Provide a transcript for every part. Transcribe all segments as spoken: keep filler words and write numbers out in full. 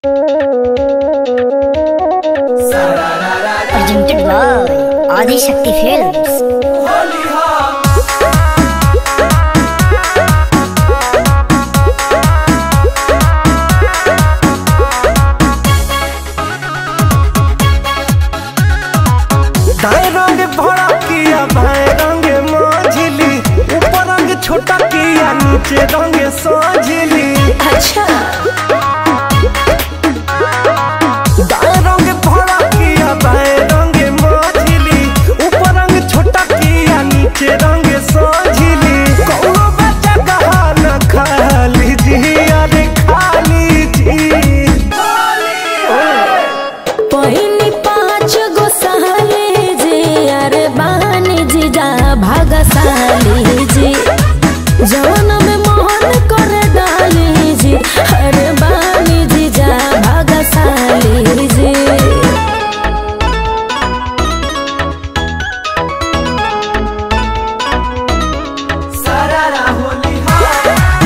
Presented by Adishakti Films। नीचे रंगे साझिली अच्छा दाएं रंग भरा किया बाएं रंग माझिली ऊपर रंग छोटा किया नीचे रंग साझिली कौनो बच्चा कहा न खा लीजिए अरे खा लीजिए पहिनी पाँच गो सहले जी अरे बहाने जी जा भागा सहले जी जवाना में मोहन कर डाली जी अरे बानी जी जा भागा साली जी सरारा होली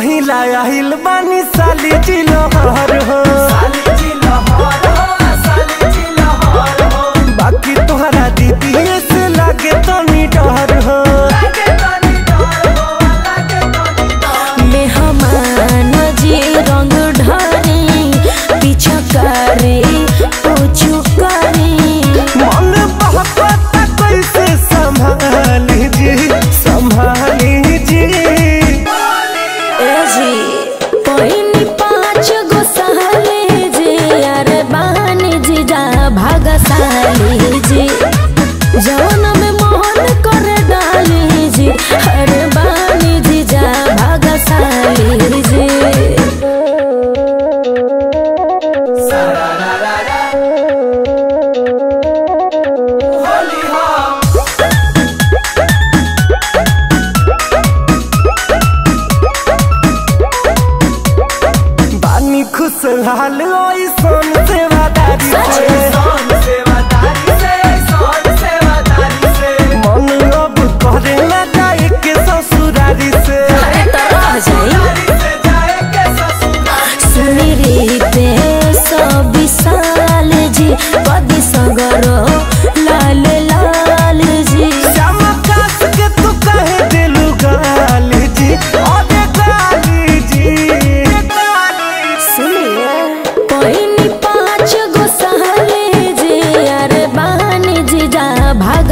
हिलाया हिल बानी साली जी लोहार हो साली जी लोहार हो साली जी लोहार हो बाकी तुम्हारा दीदी ऐसे लागे तो नी डर हो लागे तो नी डर हो लागे तो नी डर मेहमान जी रंग ढारी पीछा करे पूछू करे मन बहुत कैसे संभाली जी संभाली जी भागा साली जी जवाना में मोहन कर डाली जी अरे बानी जी जा भागा साली जी बानी खुश लाल आई सोन से वादा लाल लाल जी चमकास के तू कह दिलू गाल जी और गाली जी सुनिए पहिनी पाँच गो सहले जी अरे बहाने जी जा भाग